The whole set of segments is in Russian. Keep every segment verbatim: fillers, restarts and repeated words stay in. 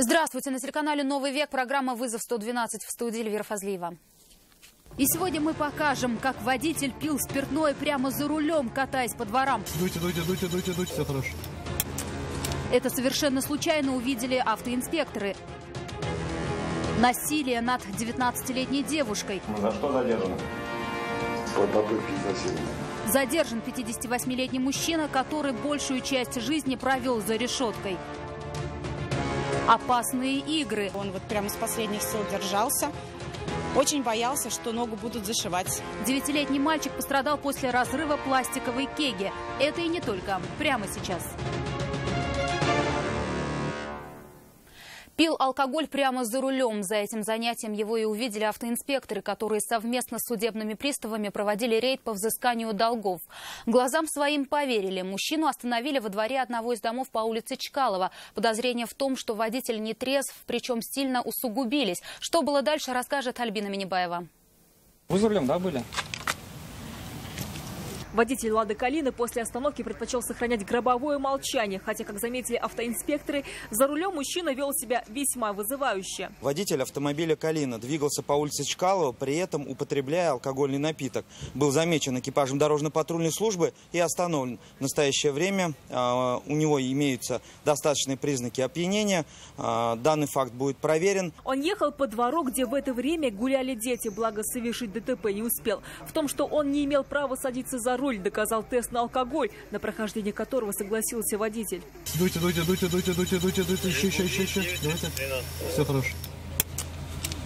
Здравствуйте. На телеканале «Новый век» программа «Вызов сто двенадцать». В студии Эльвира Фазлыева. И сегодня мы покажем, как водитель пил спиртное прямо за рулем, катаясь по дворам. Дуйте, дуйте, дуйте, дуйте, дуйте, все хорошо. Это совершенно случайно увидели автоинспекторы. Насилие над девятнадцатилетней девушкой. За что задержан? По попытке насилия. Задержан пятидесятивосьмилетний мужчина, который большую часть жизни провел за решеткой. Опасные игры. Он вот прямо с последних сил держался. Очень боялся, что ногу будут зашивать. Девятилетний мальчик пострадал после разрыва пластиковой кеги. Это и не только. Прямо сейчас. Пил алкоголь прямо за рулем. За этим занятием его и увидели автоинспекторы, которые совместно с судебными приставами проводили рейд по взысканию долгов. Глазам своим поверили. Мужчину остановили во дворе одного из домов по улице Чкалова. Подозрения в том, что водитель не трезв, причем сильно усугубились. Что было дальше, расскажет Альбина Минибаева. Вы за рулем, да, были? Водитель «Лады Калины» после остановки предпочел сохранять гробовое молчание. Хотя, как заметили автоинспекторы, за рулем мужчина вел себя весьма вызывающе. Водитель автомобиля «Калина» двигался по улице Чкалова, при этом употребляя алкогольный напиток. Был замечен экипажем дорожно-патрульной службы и остановлен. В настоящее время э, у него имеются достаточные признаки опьянения. Э, данный факт будет проверен. Он ехал по двору, где в это время гуляли дети. Благо, совершить ДТП не успел. В том, что он не имел права садиться за руль, доказал тест на алкоголь, на прохождение которого согласился водитель. Дуйте, дуйте, дуйте, дуйте, дуйте, дуйте, дуйте, еще, еще, еще, еще. Давайте. Все хорошо.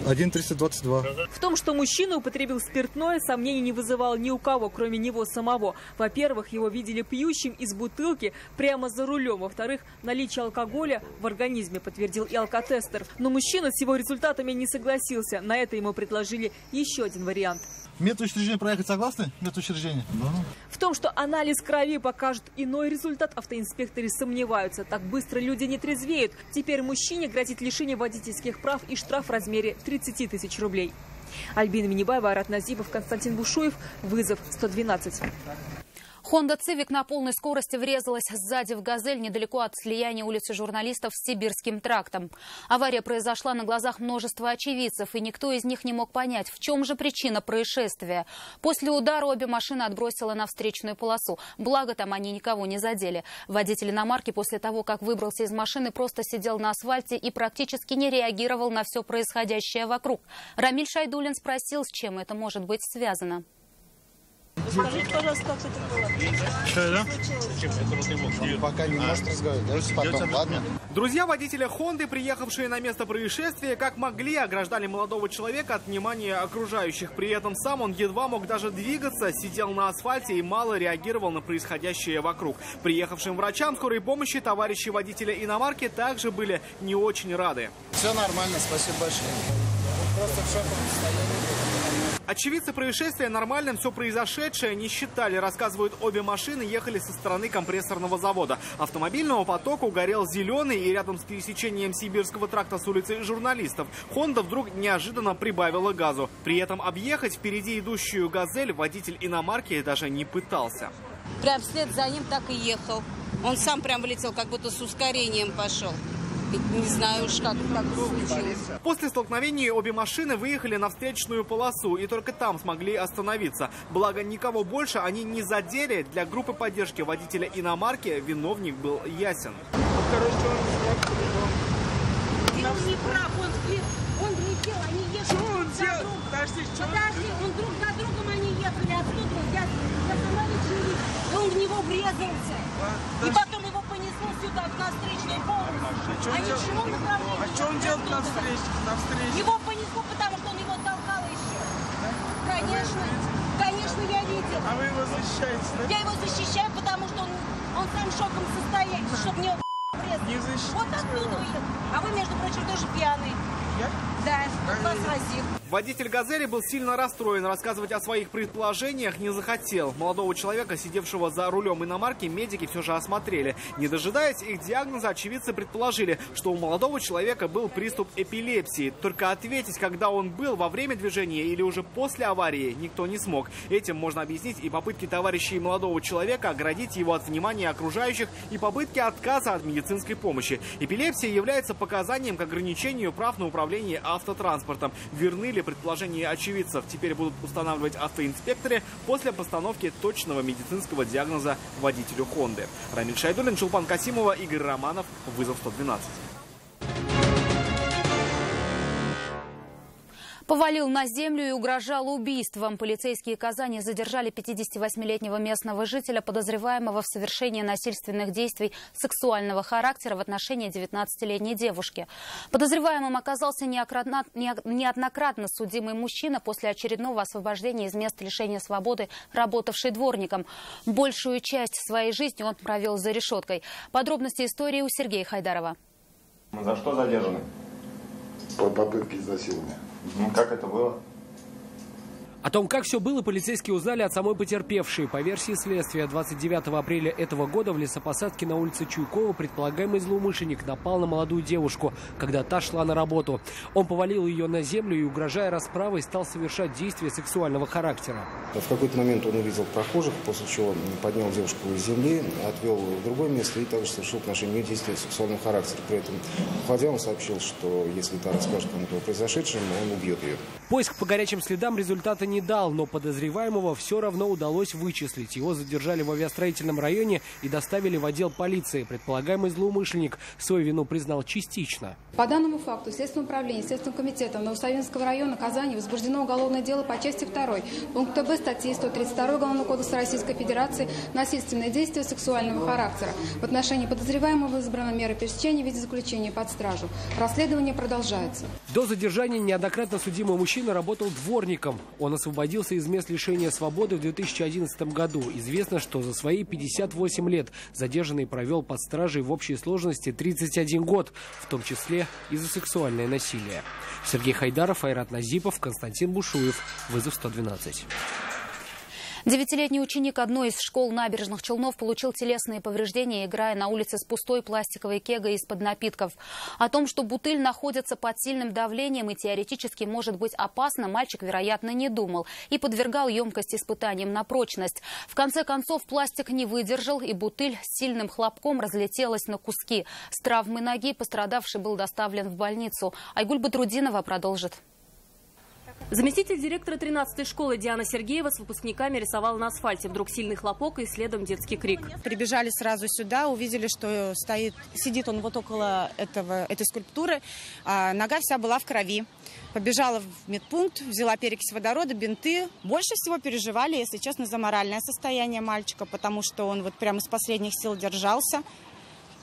один триста двадцать два. В том, что мужчина употребил спиртное, сомнений не вызывало ни у кого, кроме него самого. Во-первых, его видели пьющим из бутылки прямо за рулем. Во-вторых, наличие алкоголя в организме подтвердил и алкотестер. Но мужчина с его результатами не согласился. На это ему предложили еще один вариант. Медучреждение проехать согласны? Медучреждение. Да. В том, что анализ крови покажет иной результат, автоинспекторы сомневаются. Так быстро люди не трезвеют. Теперь мужчине грозит лишение водительских прав и штраф в размере тридцати тысяч рублей. Альбина Минибаева, Арат Назибов, Константин Бушуев. Вызов сто двенадцать. Honda Civic на полной скорости врезалась сзади в «Газель» недалеко от слияния улицы Журналистов с Сибирским трактом. Авария произошла на глазах множества очевидцев, и никто из них не мог понять, в чем же причина происшествия. После удара обе машины отбросило на встречную полосу. Благо, там они никого не задели. Водитель иномарки после того, как выбрался из машины, просто сидел на асфальте и практически не реагировал на все происходящее вокруг. Рамиль Шайдулин спросил, с чем это может быть связано. Скажите, пожалуйста, как это было? Что это? Пока не может разговаривать, потом, ладно? Друзья водителя «Хонды», приехавшие на место происшествия, как могли, ограждали молодого человека от внимания окружающих. При этом сам он едва мог даже двигаться, сидел на асфальте и мало реагировал на происходящее вокруг. Приехавшим врачам скорой помощи товарищи водителя иномарки также были не очень рады. Все нормально, спасибо большое. Просто в шоке состоянии. Очевидцы происшествия нормальным все произошедшее не считали. Рассказывают, обе машины ехали со стороны компрессорного завода. Автомобильного потока угорел зеленый, и рядом с пересечением Сибирского тракта с улицы Журналистов «Хонда» вдруг неожиданно прибавила газу. При этом объехать впереди идущую «Газель» водитель иномарки даже не пытался. Прям вслед за ним так и ехал. Он сам прям влетел, как будто с ускорением пошел. Не знаю уж, как так случилось. После столкновения обе машины выехали на встречную полосу и только там смогли остановиться. Благо, никого больше они не задели. Для группы поддержки водителя иномарки виновник был ясен. Короче, он... Он не прав, он пил, он не пил, они ехали. Что он делал? Подожди, что он делал? Подожди, он друг за другом они ехали, отсюда я остановился, и он в него врезался. И потом его понесло сюда, на встречную полосу. А, а, дел... а что он делал на встрече? На встрече? Его понесло, потому что он его толкал еще. Да? Конечно, а конечно, я видел. А вы его защищаете, да? Я его защищаю, потому что он, он сам шоком состоит, чтобы не обрезать. Вот оттуда уехал. А вы, между прочим, тоже пьяный. Я? Да, вас разил. Водитель «Газели» был сильно расстроен. Рассказывать о своих предположениях не захотел. Молодого человека, сидевшего за рулем иномарки, медики все же осмотрели. Не дожидаясь их диагноза, очевидцы предположили, что у молодого человека был приступ эпилепсии. Только ответить, когда он был, во время движения или уже после аварии, никто не смог. Этим можно объяснить и попытки товарищей молодого человека оградить его от внимания окружающих, и попытки отказа от медицинской помощи. Эпилепсия является показанием к ограничению прав на управление автотранспортом. Верны ли предположения очевидцев, теперь будут устанавливать автоинспекторы после постановки точного медицинского диагноза водителю «Хонды». Рамиль Шайдулин, Чулпан Касимова, Игорь Романов, «Вызов сто двенадцать». Повалил на землю и угрожал убийством. Полицейские Казани задержали пятидесятивосьмилетнего местного жителя, подозреваемого в совершении насильственных действий сексуального характера в отношении девятнадцатилетней девушки. Подозреваемым оказался неоднократно судимый мужчина, после очередного освобождения из мест лишения свободы, работавший дворником. Большую часть своей жизни он провел за решеткой. Подробности истории у Сергея Хайдарова. За что задержаны? По попытке изнасилования. Ну, как это было? О том, как все было, полицейские узнали от самой потерпевшей. По версии следствия, двадцать девятого апреля этого года в лесопосадке на улице Чуйкова предполагаемый злоумышленник напал на молодую девушку, когда та шла на работу. Он повалил ее на землю и, угрожая расправой, стал совершать действия сексуального характера. В какой-то момент он увидел прохожих, после чего поднял девушку из земли, отвел в другое место и также совершил в отношении нее действия сексуального характера. При этом, уходя, он сообщил, что если та расскажет кому-то о произошедшем, он убьет ее. Поиск по горячим следам результата не дал, но подозреваемого все равно удалось вычислить. Его задержали в авиастроительном районе и доставили в отдел полиции. Предполагаемый злоумышленник свою вину признал частично. По данному факту Следственным управлением, Следственным комитетом Новосавинского района Казани возбуждено уголовное дело по части второй, пункта Б статьи сто тридцать два Уголовного кодекса Российской Федерации «Насильственные действия сексуального характера». В отношении подозреваемого избрана мера пресечения в виде заключения под стражу. Расследование продолжается. До задержания неоднократно судимый мужчина работал дворником. Он освободился из мест лишения свободы в две тысячи одиннадцатом году. Известно, что за свои пятьдесят восемь лет задержанный провел под стражей в общей сложности тридцать один год, в том числе и за сексуальное насилие. Сергей Хайдаров, Айрат Назипов, Константин Бушуев, «Вызов сто двенадцать». Девятилетний ученик одной из школ набережных Челнов получил телесные повреждения, играя на улице с пустой пластиковой кегой из-под напитков. О том, что бутыль находится под сильным давлением и теоретически может быть опасна, мальчик, вероятно, не думал и подвергал емкость испытаниям на прочность. В конце концов, пластик не выдержал, и бутыль с сильным хлопком разлетелась на куски. С травмой ноги пострадавший был доставлен в больницу. Айгуль Бадрутдинова продолжит. Заместитель директора тринадцатой школы Диана Сергеева с выпускниками рисовала на асфальте. Вдруг сильный хлопок и следом детский крик. Прибежали сразу сюда, увидели, что стоит, сидит он вот около этого, этой скульптуры. А нога вся была в крови. Побежала в медпункт, взяла перекись водорода, бинты. Больше всего переживали, если честно, за моральное состояние мальчика, потому что он вот прямо с последних сил держался.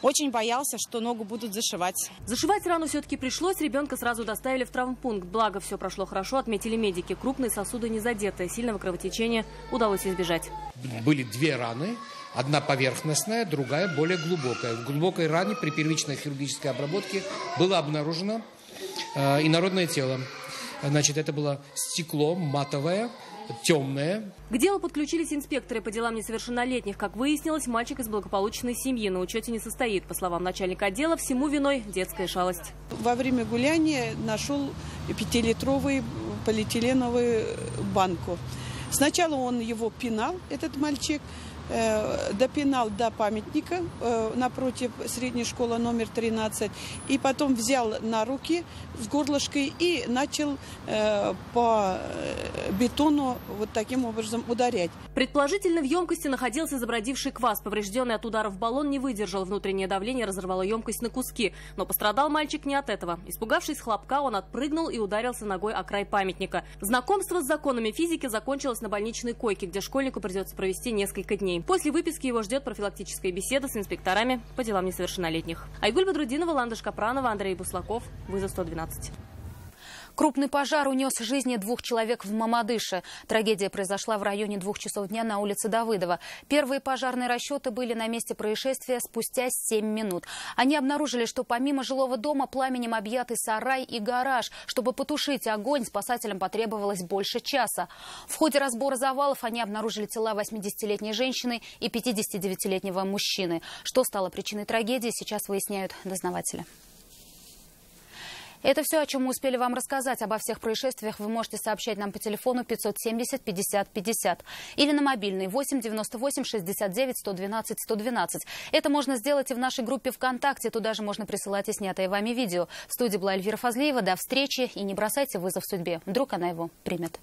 Очень боялся, что ногу будут зашивать. Зашивать рану все-таки пришлось. Ребенка сразу доставили в травмпункт. Благо, все прошло хорошо, отметили медики. Крупные сосуды не задеты. Сильного кровотечения удалось избежать. Были две раны. Одна поверхностная, другая более глубокая. В глубокой ране при первичной хирургической обработке было обнаружено э, инородное тело. Значит, это было стекло матовое, темное. К делу подключились инспекторы по делам несовершеннолетних. Как выяснилось, мальчик из благополучной семьи на учете не состоит. По словам начальника отдела, всему виной детская шалость. Во время гуляния нашел пятилитровую полиэтиленовую банку. Сначала он его пинал, этот мальчик, допинал до памятника напротив средней школы номер тринадцать. И потом взял на руки с горлышкой и начал по бетону вот таким образом ударять. Предположительно, в емкости находился забродивший квас. Поврежденный от ударов баллон не выдержал. Внутреннее давление разорвало емкость на куски. Но пострадал мальчик не от этого. Испугавшись хлопка, он отпрыгнул и ударился ногой о край памятника. Знакомство с законами физики закончилось на больничной койке, где школьнику придется провести несколько дней. После выписки его ждет профилактическая беседа с инспекторами по делам несовершеннолетних. Айгуль Бадрутдинова, Ландыш Капранова, Андрей Буслаков, «Вызов сто двенадцать». Крупный пожар унес жизни двух человек в Мамадыше. Трагедия произошла в районе двух часов дня на улице Давыдова. Первые пожарные расчеты были на месте происшествия спустя семь минут. Они обнаружили, что помимо жилого дома пламенем объяты сарай и гараж. Чтобы потушить огонь, спасателям потребовалось больше часа. В ходе разбора завалов они обнаружили тела восьмидесятилетней женщины и пятидесятидевятилетнего мужчины. Что стало причиной трагедии, сейчас выясняют дознаватели. Это все, о чем мы успели вам рассказать. Обо всех происшествиях вы можете сообщать нам по телефону пятьсот семьдесят пятьдесят пятьдесят или на мобильный восемь девяносто восемь шестьдесят девять сто двенадцать сто двенадцать. Это можно сделать и в нашей группе ВКонтакте. Туда же можно присылать и снятые вами видео. В студии была Эльвира Фазлыева. До встречи и не бросайте вызов судьбе. Вдруг она его примет.